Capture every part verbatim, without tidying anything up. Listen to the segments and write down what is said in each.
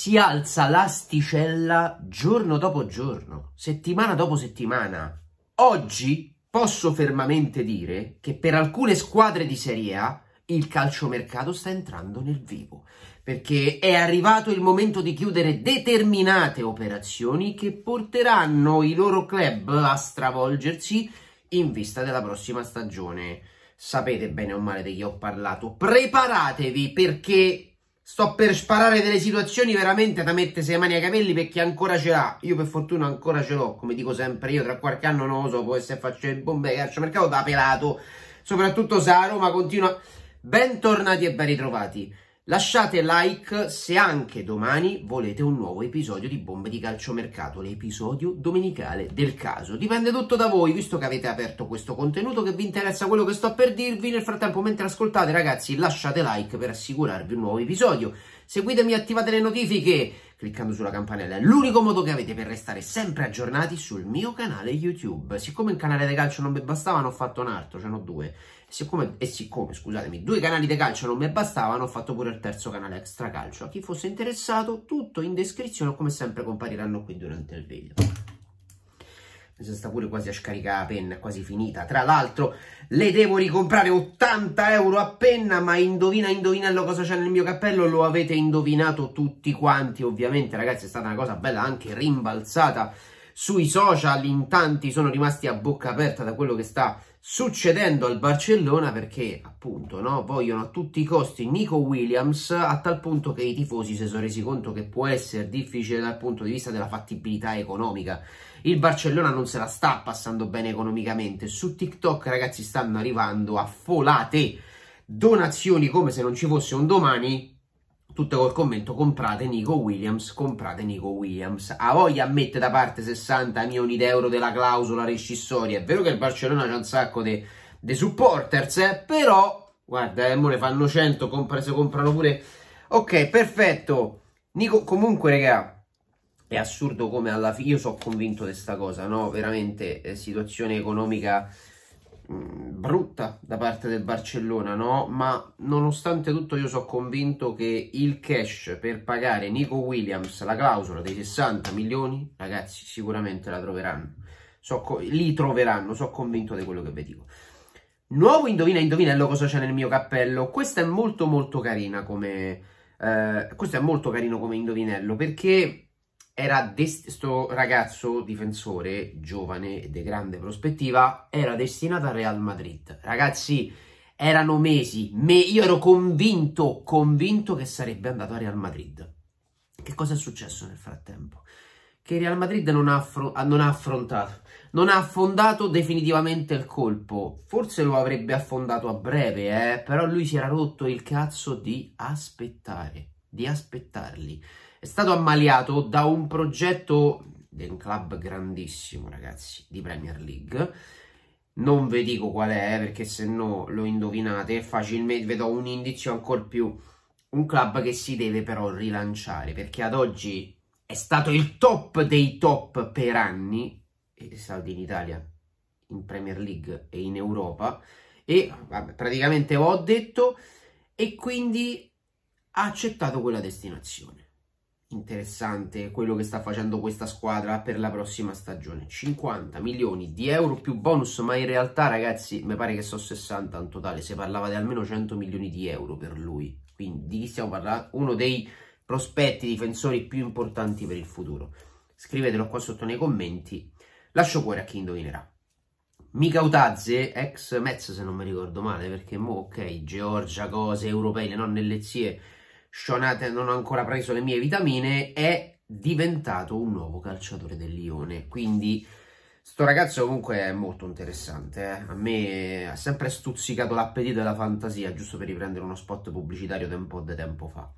si alza l'asticella giorno dopo giorno, settimana dopo settimana. Oggi posso fermamente dire che per alcune squadre di Serie A il calciomercato sta entrando nel vivo, perché è arrivato il momento di chiudere determinate operazioni che porteranno i loro club a stravolgersi in vista della prossima stagione. Sapete bene o male di chi ho parlato, preparatevi perché sto per sparare delle situazioni veramente da mettersi le mani ai capelli, perché ancora ce l'ha. Io per fortuna ancora ce l'ho, come dico sempre io, tra qualche anno non lo so, può essere faccio il bombe calciomercato da pelato, soprattutto se la Roma continua. Bentornati e ben ritrovati. Lasciate like se anche domani volete un nuovo episodio di Bombe di Calciomercato, l'episodio domenicale del caso. Dipende tutto da voi, visto che avete aperto questo contenuto, che vi interessa quello che sto per dirvi. Nel frattempo, mentre ascoltate, ragazzi, lasciate like per assicurarvi un nuovo episodio. Seguitemi e attivate le notifiche cliccando sulla campanella. È l'unico modo che avete per restare sempre aggiornati sul mio canale YouTube. Siccome il canale di calcio non mi bastavano, ho fatto un altro, ce n'ho due. Siccome, e siccome, scusatemi, due canali di calcio non mi bastavano, ho fatto pure il terzo canale Extra Calcio. A chi fosse interessato, tutto in descrizione, come sempre compariranno qui durante il video. Mi si sta pure quasi a scaricare la penna, è quasi finita. Tra l'altro le devo ricomprare ottanta euro a penna, ma indovina, indovinello cosa c'è nel mio cappello, lo avete indovinato tutti quanti. Ovviamente ragazzi è stata una cosa bella anche rimbalzata sui social, in tanti sono rimasti a bocca aperta da quello che sta succedendo al Barcellona, perché appunto no, vogliono a tutti i costi Nico Williams, a tal punto che i tifosi si sono resi conto che può essere difficile dal punto di vista della fattibilità economica. Il Barcellona non se la sta passando bene economicamente. Su TikTok ragazzi stanno arrivando a folate donazioni come se non ci fosse un domani, tutto col commento comprate Nico Williams, comprate Nico Williams. A voglia mette da parte sessanta milioni d'euro della clausola rescissoria. È vero che il Barcellona c'ha un sacco di supporters, eh? Però guarda, eh, mo ne fanno cento, compra, se comprano pure. Ok, perfetto. Nico, comunque raga, è assurdo come alla fine, io sono convinto di sta cosa, no? Veramente eh, situazione economica brutta da parte del Barcellona, no? Ma nonostante tutto io sono convinto che il cash per pagare Nico Williams la clausola dei sessanta milioni, ragazzi, sicuramente la troveranno, so, li troveranno, sono convinto di quello che vi dico. Nuovo indovina indovinello cosa c'è nel mio cappello. Questa è molto molto carina come eh, questo è molto carino come indovinello, perché era questo ragazzo difensore giovane e di grande prospettiva, era destinato al Real Madrid. Ragazzi, erano mesi, me, io ero convinto, convinto che sarebbe andato al Real Madrid. Che cosa è successo nel frattempo? Che il Real Madrid non ha, non ha affrontato, non ha affondato definitivamente il colpo. Forse lo avrebbe affondato a breve, eh, però lui si era rotto il cazzo di aspettare, di aspettarli. È stato ammaliato da un progetto di un club grandissimo, ragazzi, di Premier League. Non vi dico qual è, perché se no lo indovinate facilmente. Vi do un indizio ancora più. Un club che si deve però rilanciare, perché ad oggi è stato il top dei top per anni, è stato in Italia, in Premier League e in Europa. E vabbè, praticamente ho detto, e quindi ha accettato quella destinazione. Interessante quello che sta facendo questa squadra per la prossima stagione, cinquanta milioni di euro più bonus, ma in realtà ragazzi mi pare che sono sessanta in totale, si parlava di almeno cento milioni di euro per lui, quindi di chi stiamo parlando? Uno dei prospetti difensori più importanti per il futuro. Scrivetelo qua sotto nei commenti, lascio cuore a chi indovinerà. Mica Utazze, ex Metz se non mi ricordo male, perché mo ok, Georgia, cose europee, le nonne e le zie, Shonate non ho ancora preso le mie vitamine, è diventato un nuovo calciatore del Lione. Quindi sto ragazzo comunque è molto interessante, eh? A me ha sempre stuzzicato l'appetito e la fantasia, giusto per riprendere uno spot pubblicitario da un po' di tempo fa.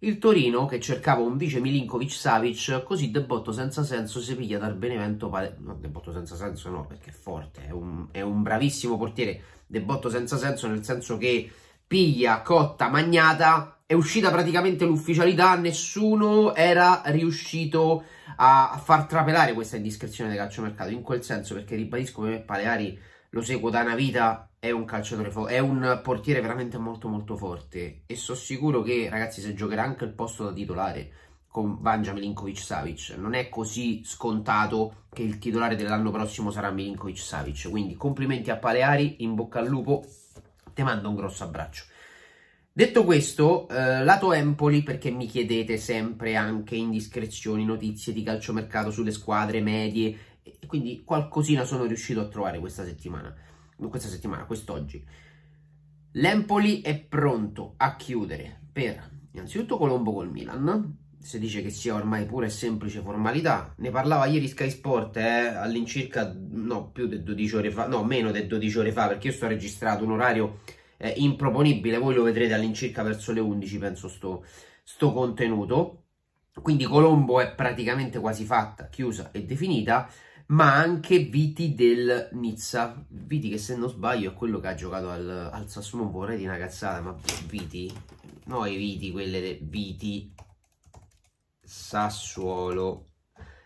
Il Torino, che cercava un vice Milinkovic-Savic, così debotto senza senso si piglia dal Benevento Paleari. No, debotto senza senso no, perché è forte, è un, è un bravissimo portiere. Debotto senza senso nel senso che piglia, cotta, magnata. È uscita praticamente l'ufficialità, nessuno era riuscito a far trapelare questa indiscrezione del calciomercato, in quel senso, perché ribadisco che Paleari lo seguo da una vita, è un calciatore forte, è un portiere veramente molto molto forte e sono sicuro che ragazzi se giocherà anche il posto da titolare con Vangia Milinkovic-Savic. Non è così scontato che il titolare dell'anno prossimo sarà Milinkovic-Savic. Quindi complimenti a Paleari, in bocca al lupo, ti mando un grosso abbraccio. Detto questo, eh, lato Empoli, perché mi chiedete sempre anche indiscrezioni, notizie di calciomercato sulle squadre medie, e quindi qualcosina sono riuscito a trovare questa settimana, questa settimana, quest'oggi. L'Empoli è pronto a chiudere per, innanzitutto, Colombo col Milan. Si dice che sia ormai pura e semplice formalità. Ne parlava ieri Sky Sport, eh, all'incirca, no, più di dodici ore fa, no, meno di dodici ore fa, perché io sto registrato un orario eh, improponibile, voi lo vedrete all'incirca verso le undici, penso, sto, sto contenuto. Quindi Colombo è praticamente quasi fatta, chiusa e definita, ma anche Viti del Nizza. Viti che, se non sbaglio, è quello che ha giocato al, al Sassuolo, vorrei di una cazzata, ma Viti, no, i Viti, quelle de, Viti... Sassuolo,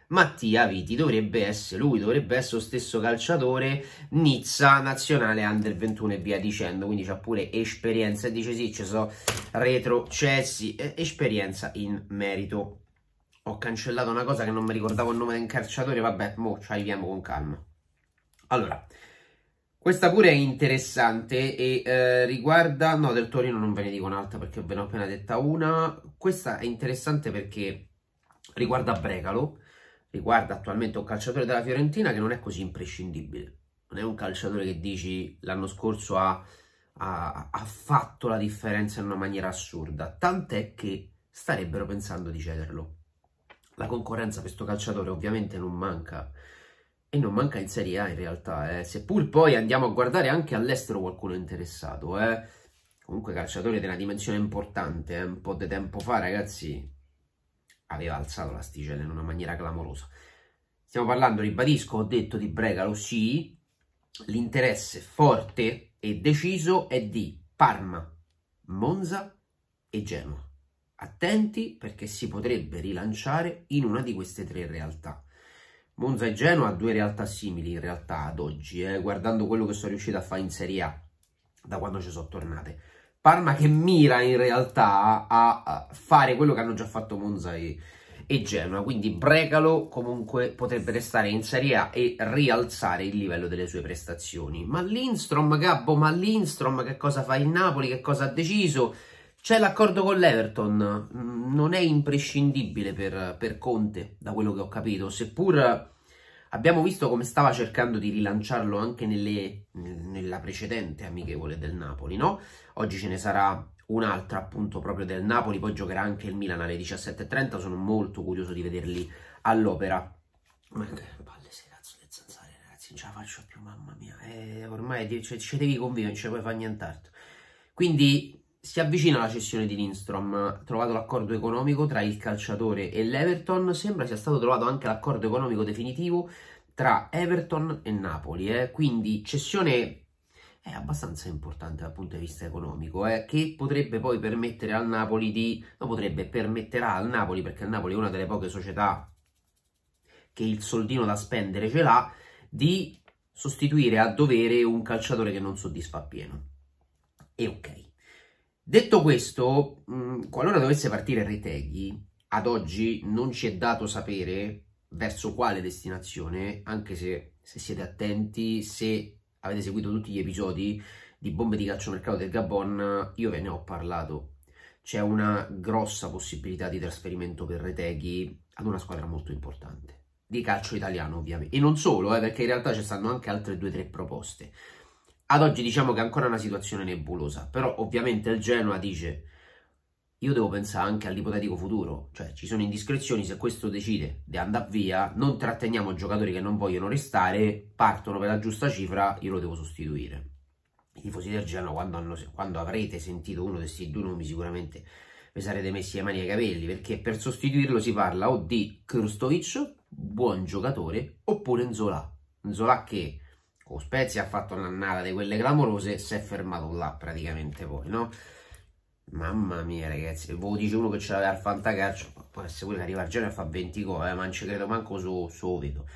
Mattia Viti dovrebbe essere lui, dovrebbe essere lo stesso calciatore, Nizza, nazionale under ventuno e via dicendo, quindi c'ha pure esperienza, e dice sì, ci sono retrocessi, eh, esperienza in merito. Ho cancellato una cosa che non mi ricordavo il nome del calciatore, vabbè, mo ci arriviamo con calma. Allora, questa pure è interessante e eh, riguarda, no, del Torino non ve ne dico un'altra perché ve ne ho appena detta una. Questa è interessante perché riguarda Brekalo, riguarda attualmente un calciatore della Fiorentina che non è così imprescindibile, non è un calciatore che dici l'anno scorso ha, ha, ha fatto la differenza in una maniera assurda, tant'è che starebbero pensando di cederlo. La concorrenza per questo calciatore ovviamente non manca, e non manca in Serie A in realtà, eh. Seppur poi andiamo a guardare anche all'estero qualcuno interessato, eh. Comunque calciatore di una dimensione importante, eh. Un po' di tempo fa, ragazzi, aveva alzato l'asticella in una maniera clamorosa. Stiamo parlando, ribadisco, ho detto di Brekalo, sì, l'interesse forte e deciso è di Parma, Monza e Genoa. Attenti perché si potrebbe rilanciare in una di queste tre realtà. Monza e Genoa ha due realtà simili in realtà ad oggi, eh, guardando quello che sono riuscito a fare in Serie A da quando ci sono tornate. Parma che mira in realtà a, a fare quello che hanno già fatto Monza e, e Genoa, quindi Brekalo comunque potrebbe restare in Serie A e rialzare il livello delle sue prestazioni. Ma Lindstrom, Gabbo, ma Lindstrom che cosa fa in Napoli, che cosa ha deciso? C'è l'accordo con l'Everton, non è imprescindibile per, per Conte, da quello che ho capito, seppur abbiamo visto come stava cercando di rilanciarlo anche nelle, nella precedente amichevole del Napoli, no? Oggi ce ne sarà un'altra appunto proprio del Napoli, poi giocherà anche il Milan alle diciassette e trenta, sono molto curioso di vederli all'opera. Ma che palle se cazzo le zanzare, ragazzi, non ce la faccio più, mamma mia, eh, ormai ci, ci devi convivere, non ce puoi fare nient'altro. Quindi... si avvicina la cessione di Lindstrom, trovato l'accordo economico tra il calciatore e l'Everton, sembra sia stato trovato anche l'accordo economico definitivo tra Everton e Napoli, eh? Quindi cessione è abbastanza importante dal punto di vista economico, eh? Che potrebbe poi permettere al Napoli di... no, potrebbe, permetterà al Napoli, perché il Napoli è una delle poche società che il soldino da spendere ce l'ha, di sostituire a dovere un calciatore che non soddisfa appieno. E ok. Detto questo, mh, qualora dovesse partire Reteghi, ad oggi non ci è dato sapere verso quale destinazione, anche se, se siete attenti, se avete seguito tutti gli episodi di Bombe di Calciomercato del Gabon, io ve ne ho parlato. C'è una grossa possibilità di trasferimento per Reteghi ad una squadra molto importante, di calcio italiano ovviamente. E non solo, eh, perché in realtà ci stanno anche altre due o tre proposte. Ad oggi diciamo che è ancora una situazione nebulosa, però ovviamente il Genoa dice io devo pensare anche all'ipotetico futuro, cioè ci sono indiscrezioni, se questo decide di andare via, non tratteniamo giocatori che non vogliono restare, partono per la giusta cifra, io lo devo sostituire. I tifosi del Genoa, quando, hanno, quando avrete sentito uno di questi due nomi, sicuramente vi sarete messi le mani ai capelli, perché per sostituirlo si parla o di Krstovic, buon giocatore, oppure Nzola. Nzola che... o Spezia ha fatto un'annata di quelle clamorose, si è fermato là praticamente poi, no? Mamma mia ragazzi, ve lo dice uno che ce l'aveva al fantacalcio, può essere pure che arriva al Genoa e fa venti gol, eh, ma non ci credo manco su, su vedo.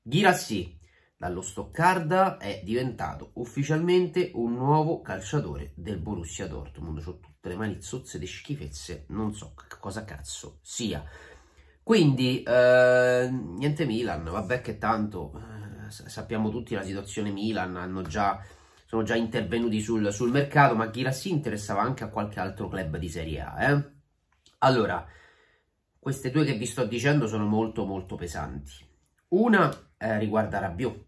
Girassi, dallo Stoccarda, è diventato ufficialmente un nuovo calciatore del Borussia Dortmund, ho tutte le mani zozze di schifezze, non so cosa cazzo sia. Quindi eh, niente Milan, vabbè che tanto eh, sappiamo tutti la situazione Milan, hanno già, sono già intervenuti sul, sul mercato, ma Ghirassi si interessava anche a qualche altro club di Serie A. Eh? Allora, queste due che vi sto dicendo sono molto molto pesanti. Una eh, riguarda Rabiot,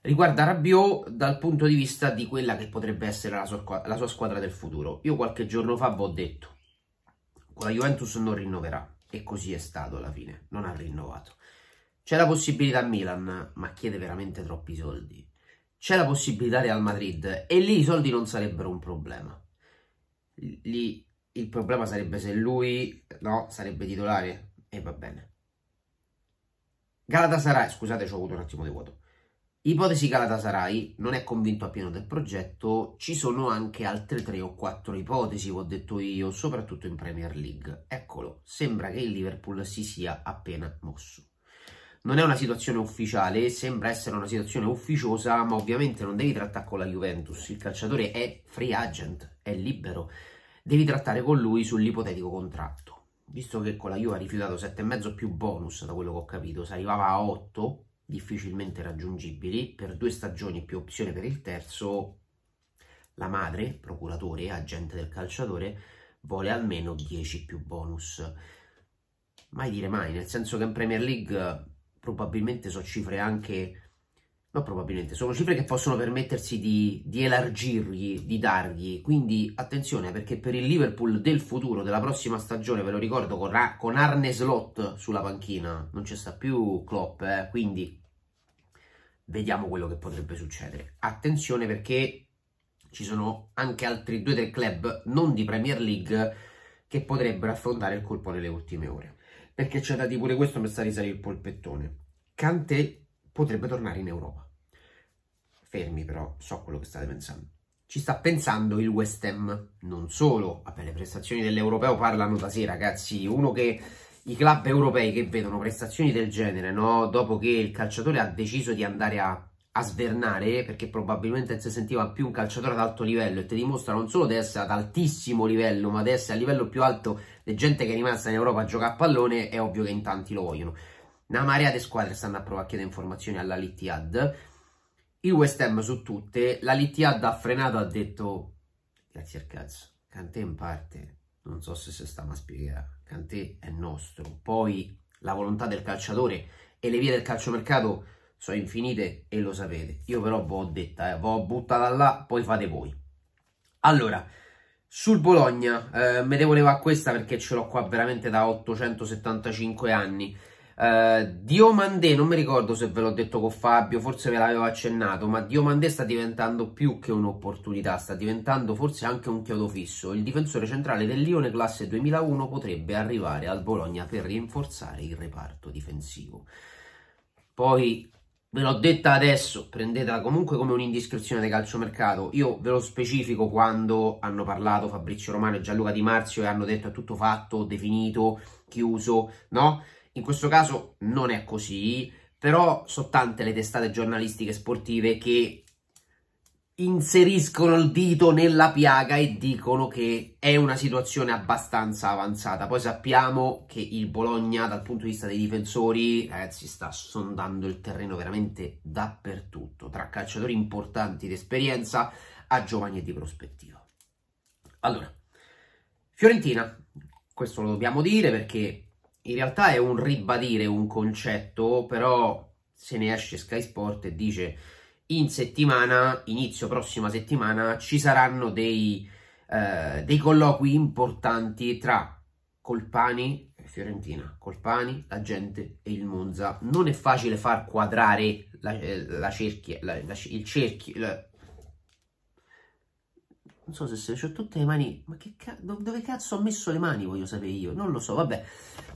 riguarda Rabiot dal punto di vista di quella che potrebbe essere la sua, la sua squadra del futuro. Io qualche giorno fa vi ho detto, la Juventus non rinnoverà. E così è stato alla fine, non ha rinnovato. C'è la possibilità a Milan, ma chiede veramente troppi soldi. C'è la possibilità Real Madrid e lì i soldi non sarebbero un problema. Lì il problema sarebbe se lui, no, sarebbe titolare e va bene. Galatasaray, scusate, ci ho avuto un attimo di vuoto. Ipotesi Galatasaray, non è convinto appieno del progetto, ci sono anche altre tre o quattro ipotesi, ho detto io, soprattutto in Premier League. Eccolo, sembra che il Liverpool si sia appena mosso. Non è una situazione ufficiale, sembra essere una situazione ufficiosa, ma ovviamente non devi trattare con la Juventus, il calciatore è free agent, è libero, devi trattare con lui sull'ipotetico contratto. Visto che con la Juve ha rifiutato sette e mezzo più bonus, da quello che ho capito, si arrivava a otto, difficilmente raggiungibili, per due stagioni più opzione per il terzo, la madre, procuratore e agente del calciatore, vuole almeno dieci più bonus. Mai dire mai, nel senso che in Premier League probabilmente sono cifre anche, no probabilmente, sono cifre che possono permettersi di, di elargirgli, di dargli, quindi attenzione, perché per il Liverpool del futuro, della prossima stagione, ve lo ricordo, con, con Arne Slot sulla panchina, non ci sta più Klopp, eh, quindi vediamo quello che potrebbe succedere. Attenzione perché ci sono anche altri due del club non di Premier League che potrebbero affrontare il colpo nelle ultime ore. Perché c'è da dire pure questo per stare a risalire il polpettone. Kanté potrebbe tornare in Europa. Fermi però, so quello che state pensando. Ci sta pensando il West Ham, non solo. Vabbè, le prestazioni dell'Europeo parlano da sé, ragazzi. Uno che... I club europei che vedono prestazioni del genere, no? Dopo che il calciatore ha deciso di andare a, a svernare, perché probabilmente si sentiva più un calciatore ad alto livello, e ti dimostra non solo di essere ad altissimo livello, ma di essere a livello più alto di gente che è rimasta in Europa a giocare a pallone, è ovvio che in tanti lo vogliono. Una marea di squadre stanno a provare a chiedere informazioni all'Al-Ittihad. Il West Ham su tutte, l'Al-Ittihad ha frenato, ha detto grazie al cazzo, Kanté in parte, non so se si sta ma spiegare. Kanté è nostro, poi la volontà del calciatore e le vie del calciomercato sono infinite e lo sapete. Io però vi ho detta, eh, vi ho buttata là, poi fate voi. Allora, sul Bologna, eh, me ne voleva questa perché ce l'ho qua veramente da ottocentosettantacinque anni. Eh, Diomandé, non mi ricordo se ve l'ho detto con Fabio, forse ve l'avevo accennato, ma Diomandé sta diventando più che un'opportunità, sta diventando forse anche un chiodo fisso. Il difensore centrale del Lione classe duemilauno potrebbe arrivare al Bologna per rinforzare il reparto difensivo. Poi ve l'ho detta adesso, prendetela comunque come un'indiscrezione di calciomercato. Io ve lo specifico quando hanno parlato Fabrizio Romano e Gianluca Di Marzio e hanno detto è tutto fatto, definito, chiuso, no? In questo caso non è così, però sono tante le testate giornalistiche sportive che inseriscono il dito nella piaga e dicono che è una situazione abbastanza avanzata. Poi sappiamo che il Bologna dal punto di vista dei difensori, ragazzi, sta sondando il terreno veramente dappertutto, tra calciatori importanti di esperienza a giovani e di prospettiva. Allora, Fiorentina, questo lo dobbiamo dire perché... in realtà è un ribadire un concetto, però se ne esce Sky Sport e dice in settimana, inizio prossima settimana, ci saranno dei, eh, dei colloqui importanti tra Colpani e Fiorentina, Colpani, la gente e il Monza. Non è facile far quadrare la, la cerchia, la, la, il cerchio... La... non so se c'ho tutte le mani, ma che ca... dove cazzo ho messo le mani voglio sapere io, non lo so, vabbè.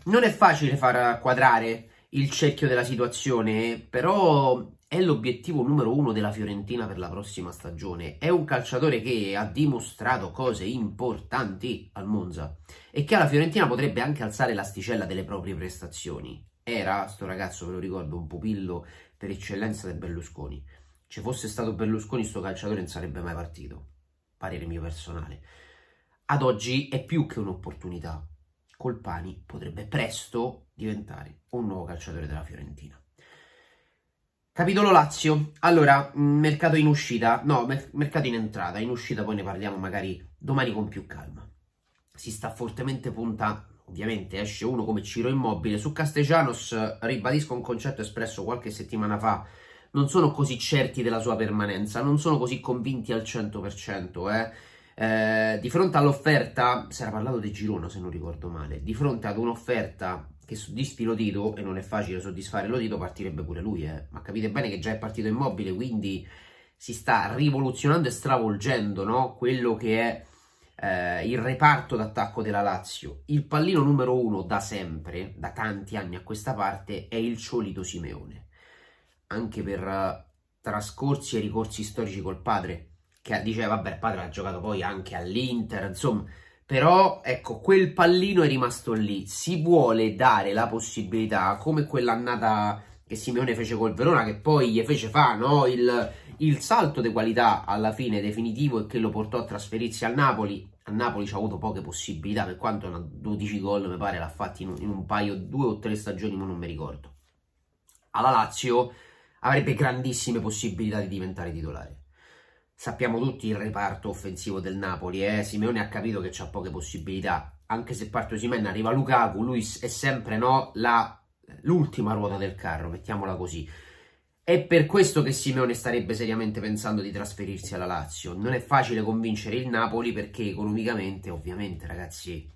Non è facile far quadrare il cerchio della situazione, però è l'obiettivo numero uno della Fiorentina per la prossima stagione. È un calciatore che ha dimostrato cose importanti al Monza e che alla Fiorentina potrebbe anche alzare l'asticella delle proprie prestazioni. Era, sto ragazzo ve lo ricordo, un pupillo per eccellenza del Berlusconi. Se fosse stato Berlusconi sto calciatore non sarebbe mai partito. Parere mio personale. Ad oggi è più che un'opportunità. Colpani potrebbe presto diventare un nuovo calciatore della Fiorentina. Capitolo Lazio. Allora, mercato in uscita, no, mer- mercato in entrata, in uscita poi ne parliamo magari domani con più calma. Si sta fortemente puntando, ovviamente esce uno come Ciro Immobile. Su Castellanos ribadisco un concetto espresso qualche settimana fa, non sono così certi della sua permanenza, non sono così convinti al cento per cento, eh. Eh, di fronte all'offerta, si era parlato di Girona se non ricordo male, di fronte ad un'offerta che soddisfi Lotito, e non è facile soddisfare Lotito, partirebbe pure lui, eh. Ma capite bene che già è partito Immobile, quindi si sta rivoluzionando e stravolgendo, no? Quello che è eh, il reparto d'attacco della Lazio. Il pallino numero uno da sempre, da tanti anni a questa parte, è il solito Simeone, anche per uh, trascorsi e ricorsi storici col padre, che diceva, vabbè, il padre ha giocato poi anche all'Inter, insomma, però, ecco, quel pallino è rimasto lì. Si vuole dare la possibilità, come quell'annata che Simeone fece col Verona, che poi gli fece fa, no? il, il salto di qualità alla fine definitivo e che lo portò a trasferirsi al Napoli. A Napoli ci ha avuto poche possibilità, per quanto una dodici gol, mi pare, l'ha fatti in, in un paio, due o tre stagioni, ma non mi ricordo. Alla Lazio avrebbe grandissime possibilità di diventare titolare. Sappiamo tutti il reparto offensivo del Napoli, eh? Simeone ha capito che c'ha poche possibilità, anche se parte Osimhen, arriva Lukaku, lui è sempre, no, la, l'ultima ruota del carro, mettiamola così. È per questo che Simeone starebbe seriamente pensando di trasferirsi alla Lazio. Non è facile convincere il Napoli perché economicamente, ovviamente, ragazzi,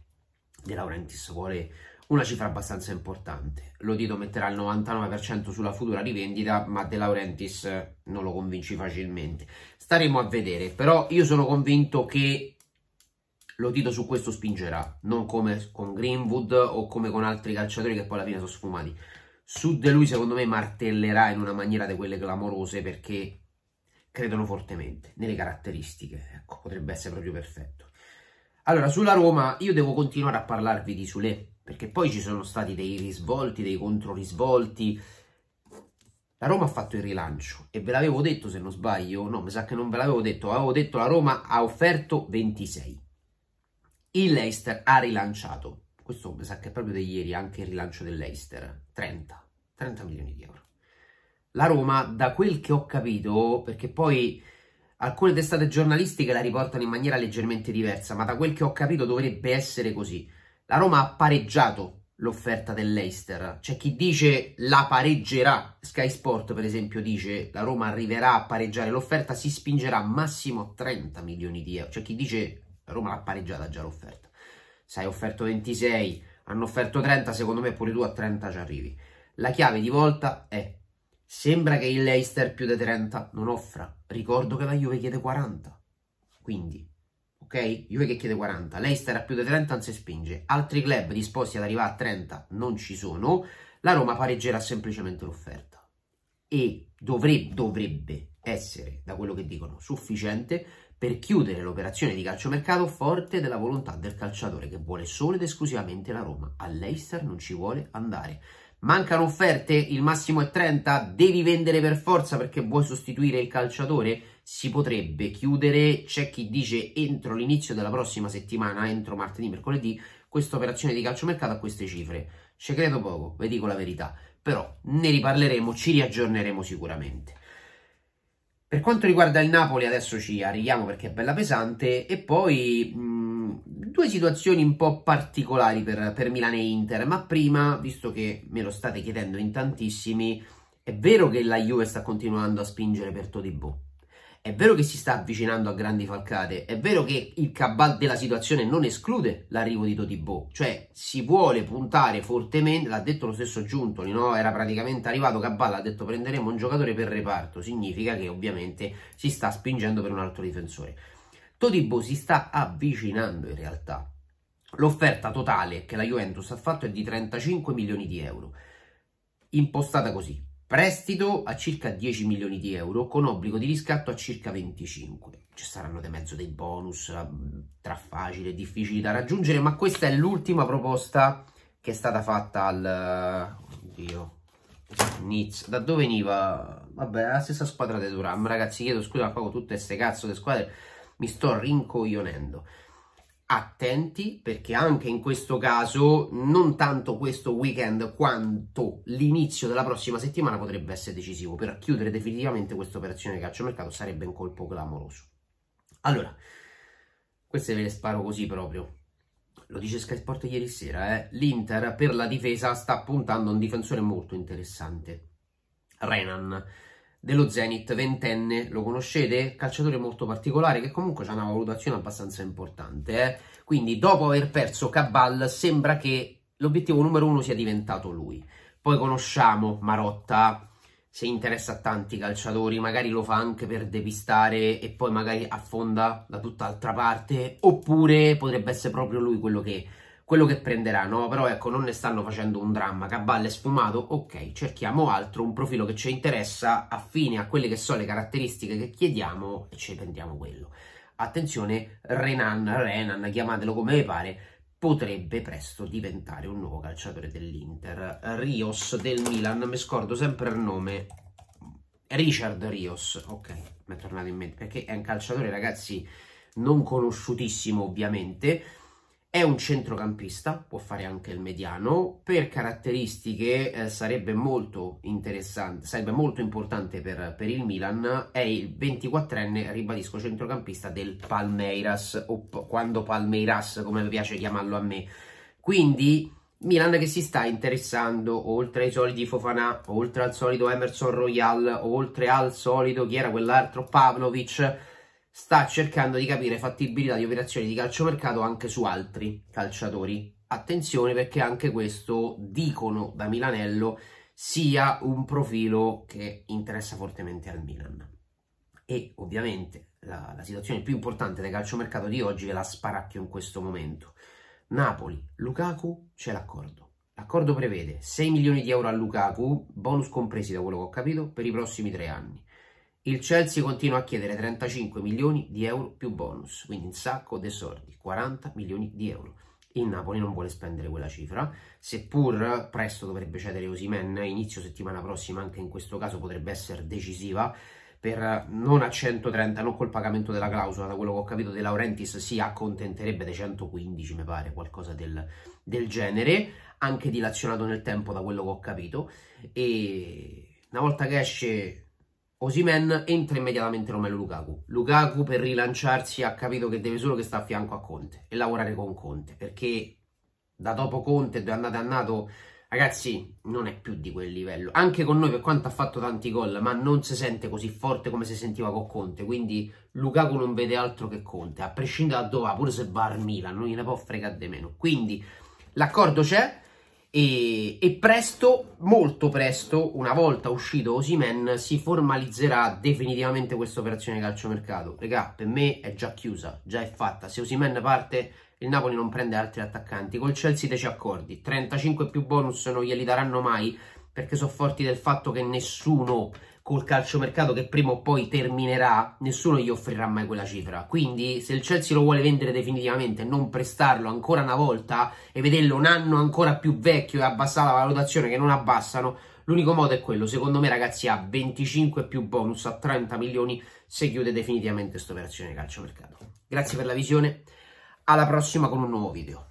De Laurentiis vuole una cifra abbastanza importante. Lotito metterà il novantanove per cento sulla futura rivendita, ma De Laurentiis non lo convinci facilmente. Staremo a vedere, però io sono convinto che Lotito su questo spingerà, non come con Greenwood o come con altri calciatori che poi alla fine sono sfumati. Su di lui secondo me martellerà in una maniera di quelle clamorose, perché credono fortemente nelle caratteristiche, ecco, potrebbe essere proprio perfetto. Allora, sulla Roma io devo continuare a parlarvi di Sule, perché poi ci sono stati dei risvolti, dei controrisvolti. La Roma ha fatto il rilancio, e ve l'avevo detto se non sbaglio, no, mi sa che non ve l'avevo detto, avevo detto la Roma ha offerto ventisei, il Leicester ha rilanciato, questo mi sa che è proprio di ieri, anche il rilancio del Leicester, trenta milioni di euro. La Roma, da quel che ho capito, perché poi alcune testate giornalistiche la riportano in maniera leggermente diversa, ma da quel che ho capito dovrebbe essere così. La Roma ha pareggiato l'offerta del Leicester. C'è chi dice la pareggerà. Sky Sport, per esempio, dice la Roma arriverà a pareggiare l'offerta, si spingerà massimo trenta milioni di euro. C'è chi dice la Roma l'ha pareggiata già l'offerta. Sai, offerto ventisei, hanno offerto trenta, secondo me pure tu a trenta ci arrivi. La chiave di volta è, sembra che il Leicester più di trenta non offra. Ricordo che la Juve chiede quaranta. Quindi, ok? Juve che chiede quaranta, Leicester a più di trenta non si spinge, altri club disposti ad arrivare a trenta non ci sono, la Roma pareggerà semplicemente l'offerta e dovrebbe, dovrebbe essere, da quello che dicono, sufficiente per chiudere l'operazione di calciomercato forte della volontà del calciatore, che vuole solo ed esclusivamente la Roma, a Leicester non ci vuole andare. Mancano offerte, il massimo è trenta, devi vendere per forza perché vuoi sostituire il calciatore? Si potrebbe chiudere, c'è chi dice entro l'inizio della prossima settimana, entro martedì, mercoledì, questa operazione di calciomercato a queste cifre. Ci credo poco, vi dico la verità, però ne riparleremo, ci riaggiorneremo sicuramente. Per quanto riguarda il Napoli adesso ci arriviamo perché è bella pesante, e poi mh, due situazioni un po' particolari per, per Milan e Inter, ma prima, visto che me lo state chiedendo in tantissimi, è vero che la Juve sta continuando a spingere per Todibo, è vero che si sta avvicinando a grandi falcate, è vero che il cabal della situazione non esclude l'arrivo di Todibo, cioè si vuole puntare fortemente, l'ha detto lo stesso Giuntoli, no? Era praticamente arrivato cabal, ha detto prenderemo un giocatore per reparto, significa che ovviamente si sta spingendo per un altro difensore. Todibo si sta avvicinando in realtà, l'offerta totale che la Juventus ha fatto è di trentacinque milioni di euro, impostata così. Prestito a circa dieci milioni di euro con obbligo di riscatto a circa venticinque. Ci saranno di mezzo dei bonus tra facili e difficili da raggiungere, ma questa è l'ultima proposta che è stata fatta al oddio, Nizza. Da dove veniva? Vabbè, la stessa squadra di Turam. Ragazzi, chiedo scusa, ma con tutte queste cazzo di squadre mi sto rincoglionendo. attenti, perché anche in questo caso non tanto questo weekend quanto l'inizio della prossima settimana potrebbe essere decisivo per chiudere definitivamente questa operazione calciomercato. Sarebbe un colpo clamoroso. Allora, queste ve le sparo così proprio, lo dice Sky Sport ieri sera, eh? L'Inter per la difesa sta puntando a un difensore molto interessante, Renan dello Zenit, ventenne, lo conoscete? Calciatore molto particolare che comunque ha una valutazione abbastanza importante, eh? Quindi dopo aver perso Cabal sembra che l'obiettivo numero uno sia diventato lui. Poi conosciamo Marotta, se interessa a tanti calciatori, magari lo fa anche per depistare e poi magari affonda da tutt'altra parte, oppure potrebbe essere proprio lui quello che, quello che prenderà, no? Però ecco, non ne stanno facendo un dramma, Cabal è sfumato, ok, cerchiamo altro, un profilo che ci interessa, affine a quelle che sono le caratteristiche che chiediamo, e ci prendiamo quello. Attenzione, Renan, Renan, chiamatelo come vi pare, potrebbe presto diventare un nuovo calciatore dell'Inter. Rios del Milan, mi scordo sempre il nome, Richard Rios, ok, mi è tornato in mente, perché è un calciatore, ragazzi, non conosciutissimo ovviamente, è un centrocampista, può fare anche il mediano, per caratteristiche eh, sarebbe molto interessante, sarebbe molto importante per, per il Milan, è il ventiquattrenne, ribadisco, centrocampista del Palmeiras, o quando Palmeiras, come mi piace chiamarlo a me. Quindi Milan che si sta interessando, oltre ai soliti Fofana, oltre al solito Emerson Royal, oltre al solito, chi era quell'altro, Pavlovic, sta cercando di capire fattibilità di operazioni di calciomercato anche su altri calciatori. Attenzione, perché anche questo, dicono da Milanello, sia un profilo che interessa fortemente al Milan. E ovviamente la, la situazione più importante del calciomercato di oggi è la sparacchio in questo momento. Napoli, Lukaku, c'è l'accordo. L'accordo prevede sei milioni di euro a Lukaku, bonus compresi da quello che ho capito, per i prossimi tre anni. Il Chelsea continua a chiedere trentacinque milioni di euro più bonus, quindi un sacco di soldi, quaranta milioni di euro. Il Napoli non vuole spendere quella cifra, seppur presto dovrebbe cedere Osimhen, inizio settimana prossima, anche in questo caso potrebbe essere decisiva, per non a centotrenta, non col pagamento della clausola, da quello che ho capito De Laurentiis si accontenterebbe dei centoquindici, mi pare, qualcosa del, del genere, anche dilazionato nel tempo da quello che ho capito, e una volta che esce Osimhen entra immediatamente Romelu Lukaku. Lukaku per rilanciarsi ha capito che deve solo che sta a fianco a Conte e lavorare con Conte, perché da dopo Conte è andato andato, ragazzi, non è più di quel livello. Anche con noi, per quanto ha fatto tanti gol, ma non si sente così forte come si sentiva con Conte, quindi Lukaku non vede altro che Conte, a prescindere da dove va, pure se va al Milan, non gliene può fregare di meno. Quindi l'accordo c'è. E, e presto, molto presto, una volta uscito Osimhen, si formalizzerà definitivamente questa operazione calciomercato. Regà, per me è già chiusa, già è fatta. Se Osimhen parte, il Napoli non prende altri attaccanti. Col Chelsea deci accordi, trentacinque più bonus non glieli daranno mai, perché sono forti del fatto che nessuno col calciomercato, che prima o poi terminerà, nessuno gli offrirà mai quella cifra. Quindi se il Chelsea lo vuole vendere definitivamente, non prestarlo ancora una volta e vederlo un anno ancora più vecchio e abbassare la valutazione, che non abbassano, l'unico modo è quello. Secondo me, ragazzi, a venticinque più bonus, a trenta milioni si chiude definitivamente questa operazione calciomercato. Grazie per la visione, alla prossima con un nuovo video.